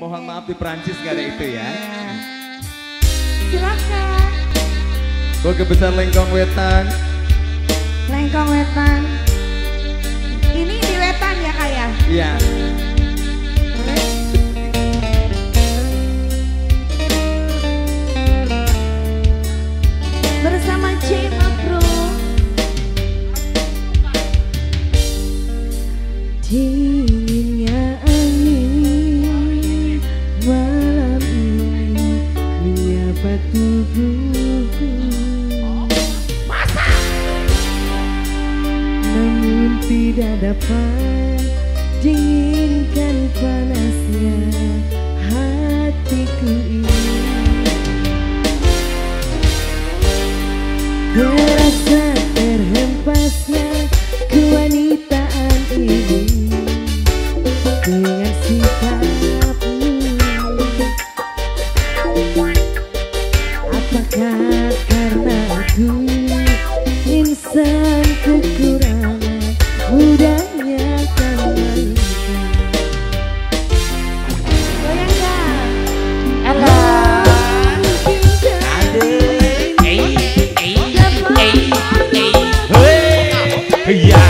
Mohon maaf di Perancis gak ada itu ya. Silakan. Boga besar lengkong wetan. Lengkong wetan. Ini di wetan ya Kak ya? Iya. Bersama CMA Pro. Dinginnya angin malam ini menyapa tubuhku. Namun tidak dapat dinginkan panasnya hatiku ini. Terasa terhempasnya kewanitaan ini. Dengan sikapmu, apakah karena aku insan kekurangan mudahnya kamu? Goyangkan, apa? Ade, ya.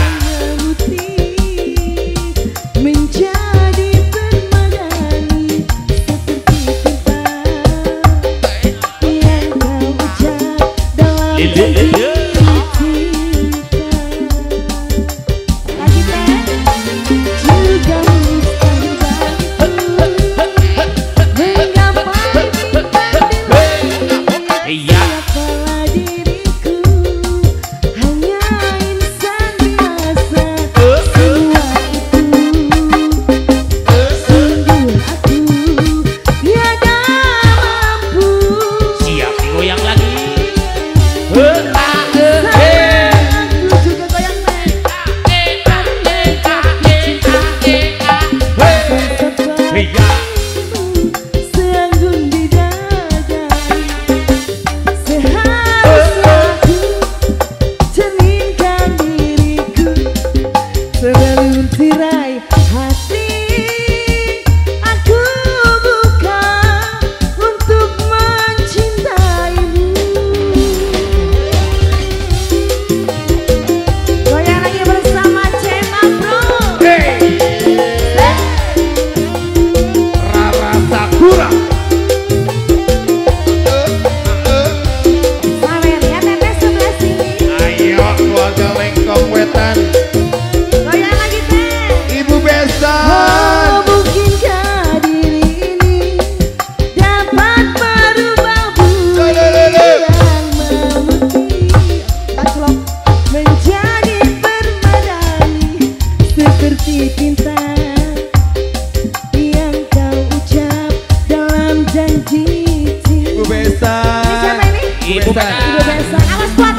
Ibu Besa, awas